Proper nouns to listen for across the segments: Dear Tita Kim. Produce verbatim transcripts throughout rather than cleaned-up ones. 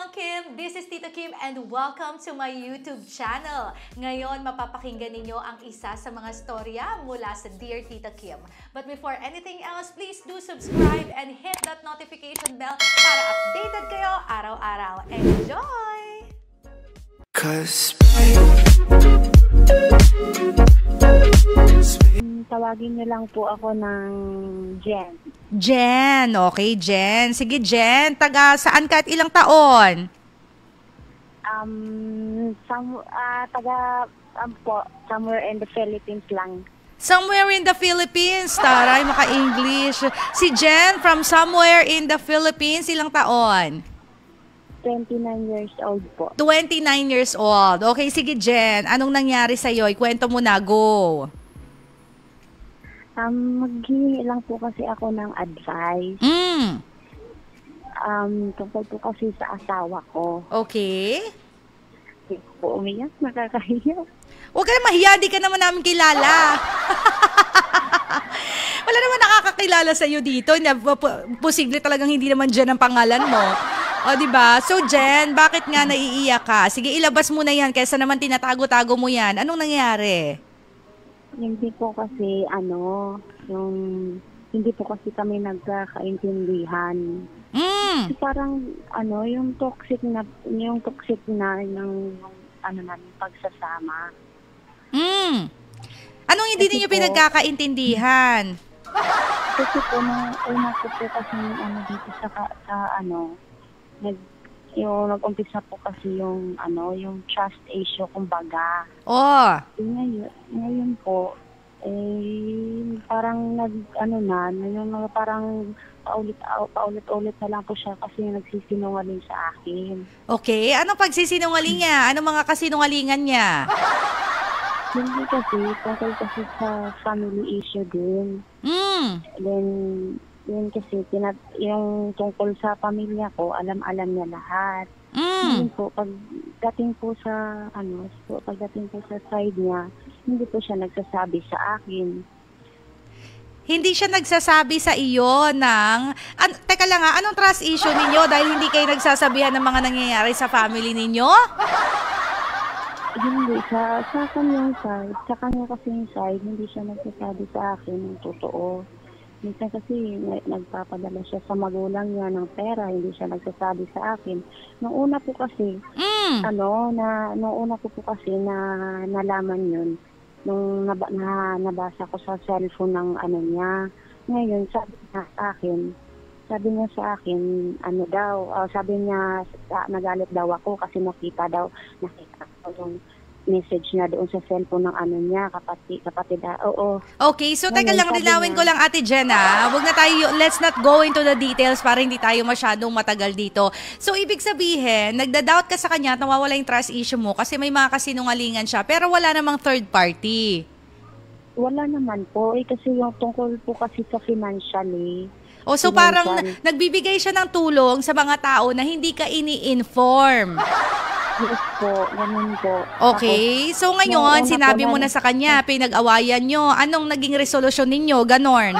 everyone, Kim! This is Tita Kim and welcome to my YouTube channel. Ngayon, mapapakinggan ninyo ang isa sa mga storya mula sa Dear Tita Kim. But before anything else, please do subscribe and hit that notification bell para updated kayo araw-araw. Enjoy! Cause... Tawagin niyo lang po ako ng Jen. Jen, okay Jen. Sige Jen, taga saan ka at ilang taon? Um, some, uh, taga um, po, somewhere in the Philippines lang. Somewhere in the Philippines, taray maka-English. Si Jen from somewhere in the Philippines, ilang taon? twenty-nine years old po. twenty-nine years old. Okay, sige Jen. Anong nangyari sa'yo? Ikwento mo na. Go. Um, maghihingi lang po kasi ako ng advice. Mm. Um, tungkol po kasi sa asawa ko. Okay. Hindi po umiyak. Nakakahiya. Huwag ka na mahiya. Di ka naman namin kilala. Wala naman nakakakilala sa'yo dito. Posible talagang hindi naman Jen ang pangalan mo. O, diba? So, Jen, bakit nga naiiyak ka? Sige, ilabas mo na yan kaysa naman tinatago-tago mo yan. Anong nangyari? Hindi po kasi, ano, yung, hindi po kasi kami nagkakaintindihan. Mm. Kasi parang, ano, yung toxic na, yung toxic na, yung, ano na, yung pagsasama. Mm. Anong hindi kasi ninyo po pinagkakaintindihan? Kasi po, nung una po po kasi, ano, dito sa, sa ano, nag yung nag-umpisa po kasi yung ano yung trust issue kumbaga. Oh. E, ngayon, ngayon po eh parang nag ano na yung parang paulit paulit-ulit na lang po siya kasi nagsisinungaling sa akin. Okay, ano pagsisinungaling niya? Ano mga kasinungalingan niya? Hindi kasi kasi kasi sa family issue din. Mm. Then yun kasi, tinat yung tungkol sa pamilya ko, alam-alam niya lahat. Mm. Yun po, pagdating po sa, ano, po, pagdating po sa side niya, hindi po siya nagsasabi sa akin. Hindi siya nagsasabi sa iyo ng, an teka lang ha, anong trust issue ninyo dahil hindi kayo nagsasabihan ng mga nangyayari sa family ninyo? Hindi, sa, sa kanyang side, sa kanya kasing side, hindi siya nagsasabi sa akin ng totoo. Minsan kasi nagpapadala siya sa magulang niya ng pera, hindi siya nagsasabi sa akin. Noong una po kasi, mm. ano, na, noong una po po kasi na nalaman yun, nung nab na, nabasa ko sa cellphone ng ano niya. Ngayon, sabi niya sa akin, sabi niya sa akin, ano daw, uh, sabi niya, uh, nagalit daw ako kasi nakita daw, nakita ko yung message na doon sa cellphone ng ano niya, kapatid, kapatid na, oo. Okay, so teka lang, rinawin ko lang Ate Jen, ah. Huwag na tayo, let's not go into the details para hindi tayo masyadong matagal dito. So, ibig sabihin, nagda-doubt ka sa kanya at nawawala yung trust issue mo kasi may mga kasinungalingan siya, pero wala namang third party. Wala naman po, eh, kasi yung tungkol po kasi sa financially. O, so parang nagbibigay siya ng tulong sa mga tao na hindi ka ini-inform. Yes po, ganun po. Okay, so ngayon, sinabi mo na sa kanya, pinag-awayan nyo, anong naging resolusyon ninyo, ganon?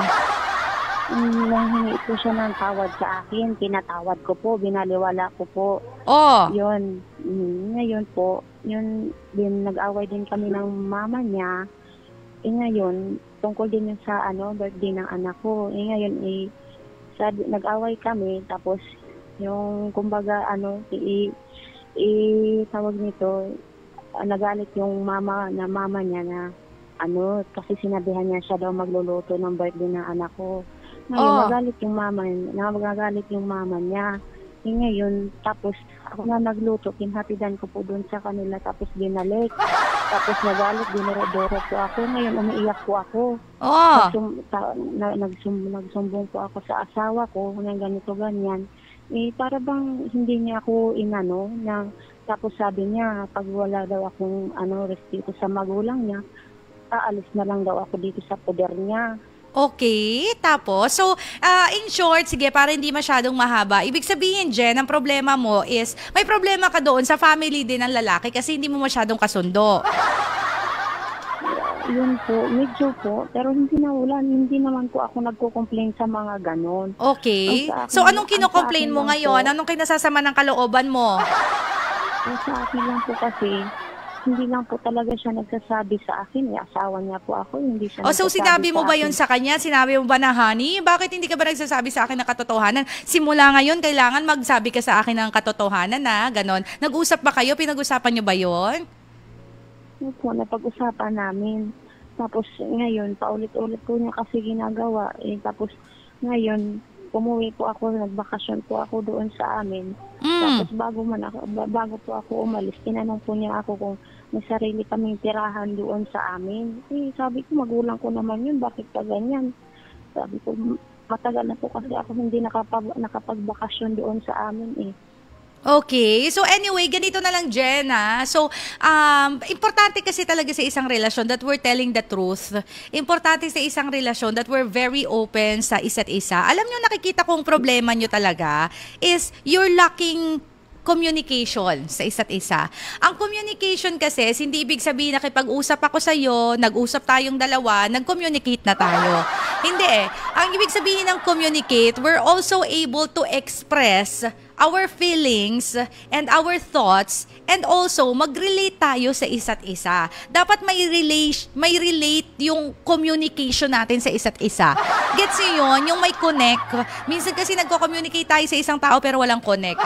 Nangingi po siya ng tawad sa akin, pinatawad ko po, binaliwala ko po. Oh. Yun, ngayon po, yun, din nag-away din kami ng mama niya, e ngayon, tungkol din yun sa ano, birthday ng anak ko, e ngayon, e, nag-away kami, tapos, yung, kumbaga, ano, i- eh, tawag nito, nagalit yung mama na mama niya na, ano, kasi sinabihan niya siya daw magluluto ng birthday ng anak ko. Ngayon, oh. nagalit yung mama, nagalit yung mama niya. E ngayon, tapos, ako na nagluto, kinhapidan ko po doon sa kanila, tapos binalik. Tapos nagalit, dinero-doro po ako. Ngayon, umiiyak po ako. Oh. Nagsum, ta, na, nagsum, nagsumbong po ako sa asawa ko, ng ganito-ganyan. Eh, para bang hindi niya ako inano, na, tapos sabi niya, pag wala daw akong ano, respeto sa magulang niya, aalis na lang daw ako dito sa poder niya. Okay, tapos, so, uh, in short, sige, para hindi masyadong mahaba, ibig sabihin, Jen, ang problema mo is, may problema ka doon sa family din ng lalaki kasi hindi mo masyadong kasundo. yun po, medyo po, pero hindi na ulan, hindi naman po ako nagko-complain sa mga ganon. Okay. Akin, so anong kino-complain mo ngayon? Po, anong kinasasama ng kalooban mo? Sa akin lang po kasi, hindi lang po talaga siya nagsasabi sa akin. Asawa niya po ako, hindi siya oh, so sinabi mo ba yun sa kanya? Sinabi mo ba na, honey, bakit hindi ka ba nagsasabi sa akin ng katotohanan? Simula ngayon, kailangan magsabi ka sa akin ng katotohanan, na ganon. Nag-usap ba kayo? Pinag-usapan niyo ba yun? Ano po, napag-usapan namin. Tapos ngayon, paulit-ulit po niya kasi ginagawa. Eh, tapos ngayon, umuwi po ako, nagbakasyon po ako doon sa amin. Mm. Tapos bago, man ako, bago po ako umalis, tinanong po niya ako kung may sarili kaming tirahan doon sa amin. Eh, sabi ko, magulang ko naman yun, bakit pa ganyan? Sabi ko, matagal na po kasi ako hindi nakapag, nakapagbakasyon doon sa amin eh. Okay. So anyway, ganito na lang, Jen. Ah. So, um, importante kasi talaga sa isang relasyon that we're telling the truth. Importante sa isang relasyon that we're very open sa isa't isa. Alam nyo, nakikita kong problema nyo talaga is you're lacking communication sa isa't isa. Ang communication kasi, hindi ibig sabihin nakipag-usap ako sa'yo, nag-usap tayong dalawa, nag-communicate na tayo. Hindi eh. Ang ibig sabihin ng communicate, we're also able to express our feelings and our thoughts, and also mag-relate tayo sa isa't isa. Dapat may relate, may relate yung communication natin sa isa't isa. Gets niyo yun? Yung may connect. Minsan kasi nagko-communicate tayo sa isang tao pero walang connect.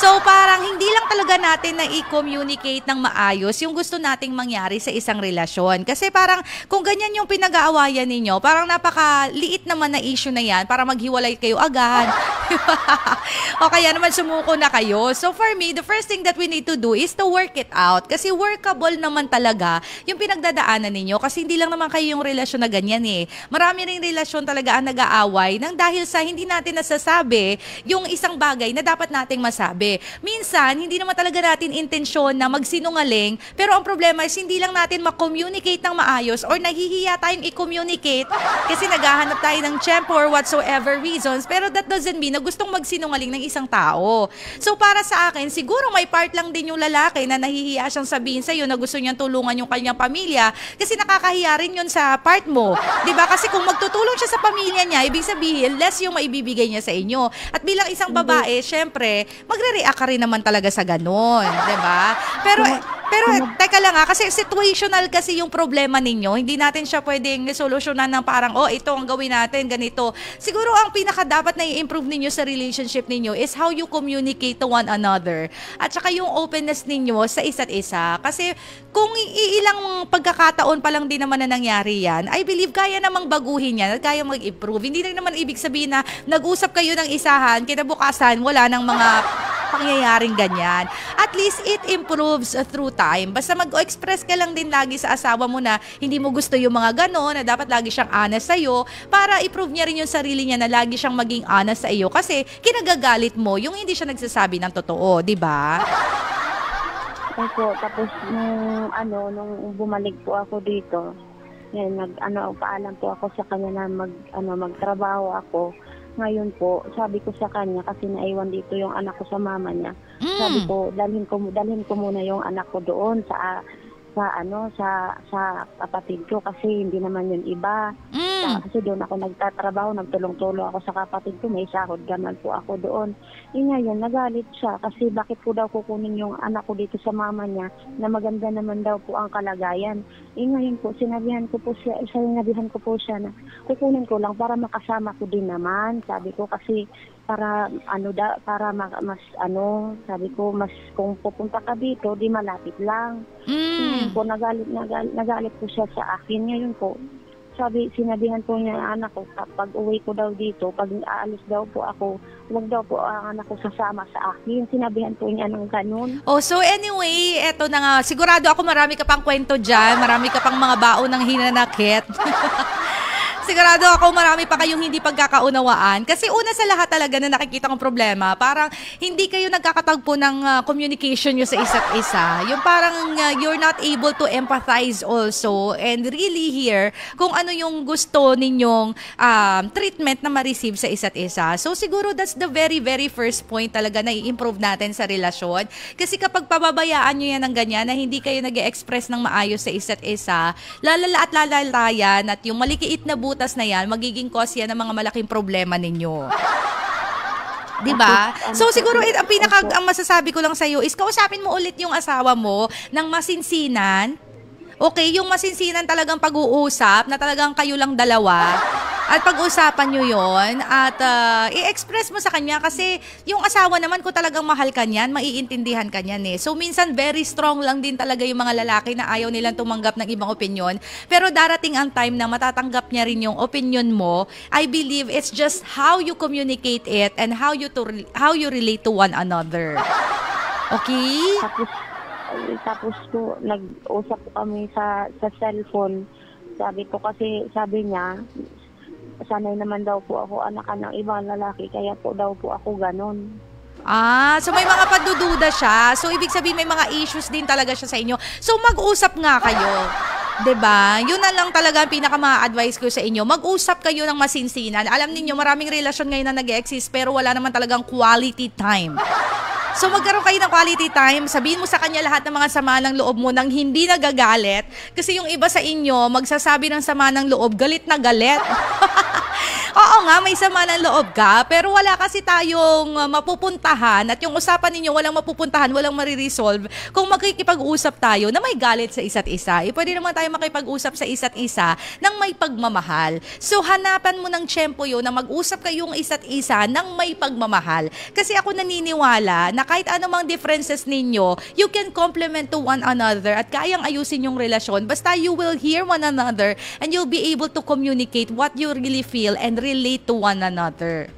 So parang hindi lang talaga natin na i-communicate ng maayos yung gusto nating mangyari sa isang relasyon. Kasi parang kung ganyan yung pinag-aawayan ninyo, parang napakaliit naman na issue na yan para maghiwalay kayo agad. O kaya naman sumuko na kayo. So for me, the first thing that we need to do is to work it out. Kasi workable naman talaga yung pinagdadaanan ninyo. Kasi hindi lang naman kayo yung relasyon na ganyan eh. Marami rin relasyon talaga ang nag-aaway nang dahil sa hindi natin nasasabi yung isang bagay na dapat nating masabi. Minsan, hindi naman talaga natin intensyon na magsinungaling, pero ang problema is hindi lang natin makommunicate ng maayos or nahihiya tayong i-communicate kasi naghahanap tayo ng tiyempo or whatsoever reasons. Pero that doesn't mean na gustong magsinungaling ng isang tao. So para sa akin, siguro may part lang din yung lalaki na nahihiya siyang sabihin sa'yo na gusto niyang tulungan yung kanyang pamilya kasi nakakahiya rin yun sa part mo. Diba? Kasi kung magtutulong siya sa pamilya niya, ibig sabihin, less yung maibibigay niya sa inyo. At bilang isang babae, syempre, magre-react ka rin naman talaga sa ganun. Diba? Pero... Pero, teka lang ha, kasi situational kasi yung problema ninyo. Hindi natin siya pwedeng solusyonan ng parang, oh, ito ang gawin natin, ganito. Siguro ang pinaka dapat na i-improve ninyo sa relationship ninyo is how you communicate to one another. At saka yung openness ninyo sa isa't isa. Kasi kung iilang pagkakataon pa lang din naman na nangyari yan, I believe kaya namang baguhin yan at kaya mag-improve. Hindi rin naman ibig sabihin na nag-usap kayo ng isahan, kinabukasan, wala ng mga... pangyayaring ganyan. At least it improves through time. Basta mag-express ka lang din lagi sa asawa mo na hindi mo gusto yung mga ganon, na dapat lagi siyang honest sa'yo para i-prove niya rin yung sarili niya na lagi siyang maging honest sa iyo kasi kinagagalit mo yung hindi siya nagsasabi ng totoo, di ba? Opo, tapos nung ano, nung bumalik po ako dito, yan, nag, ano, paalam po ako sa kanya na mag, ano, magtrabaho ako. Ngayon po, sabi ko sa kanya kasi naiwan dito yung anak ko sa mama niya. Mm. Sabi ko, dalhin ko dalhin ko muna yung anak ko doon sa sa ano sa sa kapatid ko kasi hindi naman yun iba. Mm. Kasi doon ako nagtatrabaho, nagtulong-tulong ako sa kapatid ko, may sahod ganun po ako doon. E ngayon, nagalit siya kasi bakit po daw kukunin yung anak ko dito sa mama niya na maganda naman daw po ang kalagayan. E ngayon po, sinabihan ko po siya, sinabihan ko po siya na kukunin ko lang para makasama ko din naman, sabi ko kasi para ano da para mas ano sabi ko mas kung pupunta ka dito di malapit lang. Mm. Po nagalit nagalit nagalit po siya sa akin ngayon po. Sabi sinabihan po niya ang anak ko pag uwi ko daw dito, pag aalis daw po ako, wag daw po ang anak ko sasama sa akin. Sinabihan po niya ng ganun. Oh, so anyway, eto na nga, sigurado ako marami ka pang kwento diyan, marami ka pang mga baon ng hinanakit. Sigurado ako marami pa kayong hindi pagkakaunawaan. Kasi una sa lahat talaga na nakikita kong problema, parang hindi kayo nagkakatagpo ng uh, communication nyo sa isa't isa. Yung parang uh, you're not able to empathize also and really hear kung ano yung gusto ninyong um, treatment na ma-receive sa isa't isa. So siguro that's the very very first point talaga na i-improve natin sa relasyon. Kasi kapag pababayaan nyo yan ng ganyan na hindi kayo nag-express ng maayos sa isa't isa, lalala at lalala yan at yung malikiit na butas na yan, magiging cause yan ng mga malaking problema ninyo. Diba? So siguro it, ang pinaka ang masasabi ko lang sa iyo is kausapin mo ulit yung asawa mo ng masinsinan. Okay, yung masinsinan talagang pag-uusap na talagang kayo lang dalawa. At pag-usapan nyo yon at uh, i-express mo sa kanya kasi yung asawa naman kung talagang mahal ka niyan, maiintindihan ka niyan eh. So minsan very strong lang din talaga yung mga lalaki na ayaw nilang tumanggap ng ibang opinion. Pero darating ang time na matatanggap niya rin yung opinion mo. I believe it's just how you communicate it and how you to, how you relate to one another. Okay? Tapos, tapos po, nag-usap kami sa, sa cellphone. Sabi ko kasi, sabi niya, sanay naman daw po ako anakan ng ibang lalaki, kaya po daw po ako ganun. Ah, so may mga padududa siya. So ibig sabihin may mga issues din talaga siya sa inyo. So mag-usap nga kayo. 'Di ba? Yun na lang talaga ang pinaka-ma-advise ko sa inyo. Mag-usap kayo ng masinsinan. Alam niyo maraming relasyon ngayon na nag-e-exist pero wala naman talagang quality time. So magkaroon kayo ng quality time, sabihin mo sa kanya lahat ng mga sama ng loob mo nang hindi nagagalit. Kasi yung iba sa inyo, magsasabi ng sama ng loob, galit na galit. Oo nga, may sama ng loob ka, pero wala kasi tayong mapupuntahan at yung usapan ninyo walang mapupuntahan, walang mariresolve. Kung makikipag-usap tayo na may galit sa isa't isa, eh, pwede naman tayo makipag-usap sa isa't isa ng may pagmamahal. So hanapan mo ng tiyempo yun na mag-usap kayong isa't isa ng may pagmamahal. Kasi ako naniniwala na kahit anumang differences ninyo, you can complement to one another at kayang ayusin yung relasyon. Basta you will hear one another and you'll be able to communicate what you really feel and relate to one another.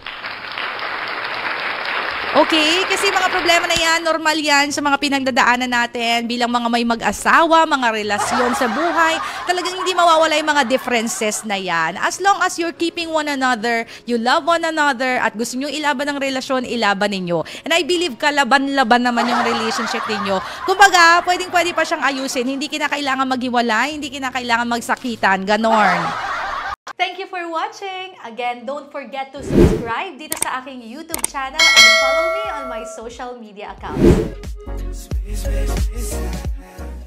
Okay, kasi mga problema na yan, normal yan sa mga pinagdadaanan natin bilang mga may mag-asawa, mga relasyon sa buhay. Talagang hindi mawawala yung mga differences na yan. As long as you're keeping one another, you love one another, at gusto nyo ilaban ng relasyon, ilaban ninyo. And I believe kalaban-laban naman yung relationship ninyo. Kumbaga, pwedeng-pwede pa siyang ayusin. Hindi kinakailangan maghiwalay, hindi kinakailangan magsakitan, ganon. Thank you for watching! Again, don't forget to subscribe dito sa aking YouTube channel and follow me on my social media accounts.